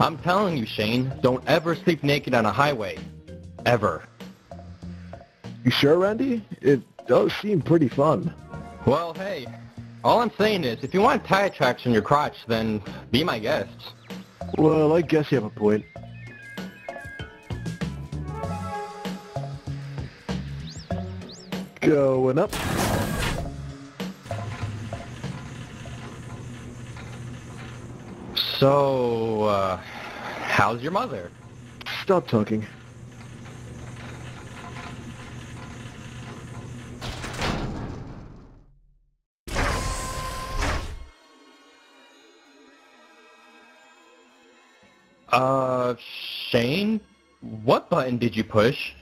I'm telling you, Shane, don't ever sleep naked on a highway. Ever. You sure, Randy? It does seem pretty fun. Well, hey, all I'm saying is, if you want tire tracks in your crotch, then be my guest. Well, I guess you have a point. Going up. So, how's your mother? Stop talking. Shane? What button did you push?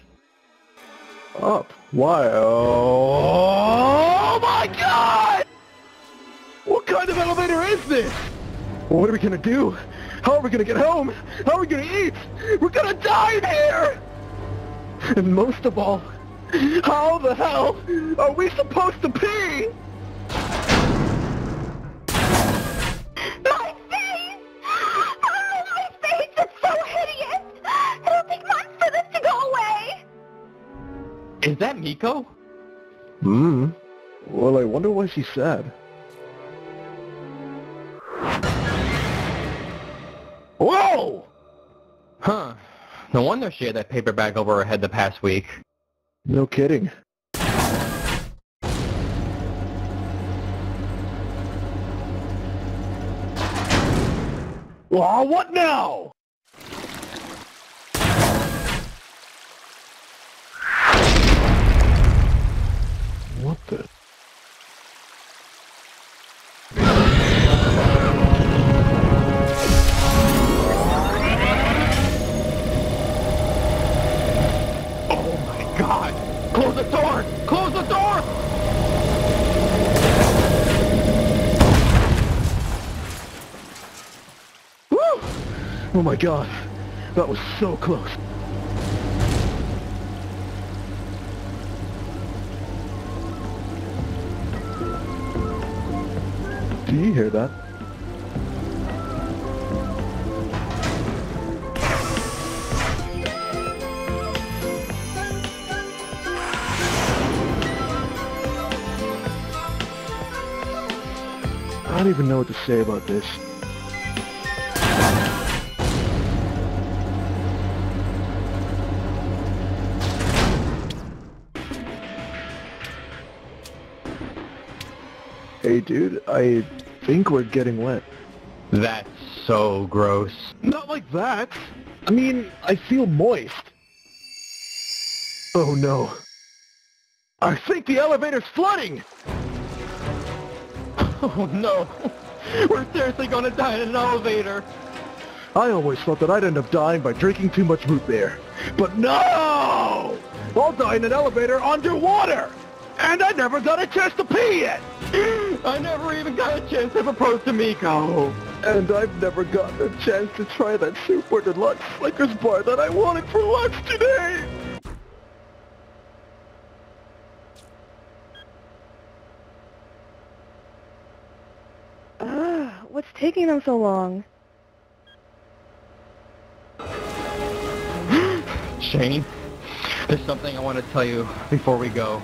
Up. Why? Oh my God! What kind of elevator is this? What are we gonna do? How are we gonna get home? How are we gonna eat? We're gonna die here! And most of all, how the hell are we supposed to pee? My face! Oh, my face! It's so hideous! It'll take months for this to go away! Is that Miko? Well, I wonder why she's sad. Whoa! Huh. No wonder she had that paper bag over her head the past week. No kidding. Well, what now? What the... Oh my God, that was so close. Do you hear that? I don't even know what to say about this. Hey dude, I think we're getting wet. That's so gross. Not like that! I mean, I feel moist. Oh no. I think the elevator's flooding! Oh no! We're seriously gonna die in an elevator! I always thought that I'd end up dying by drinking too much root beer. But no! I'll die in an elevator underwater! And I never got a chance to pee yet! I never even got a chance to propose to Miko. And I've never gotten a chance to try that super deluxe Snickers bar that I wanted for lunch today! What's taking them so long? Shane, there's something I want to tell you before we go.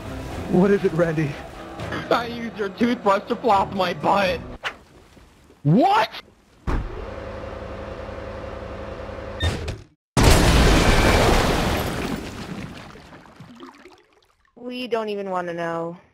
What is it, Randy? I used your toothbrush to flop my butt. What?! We don't even want to know.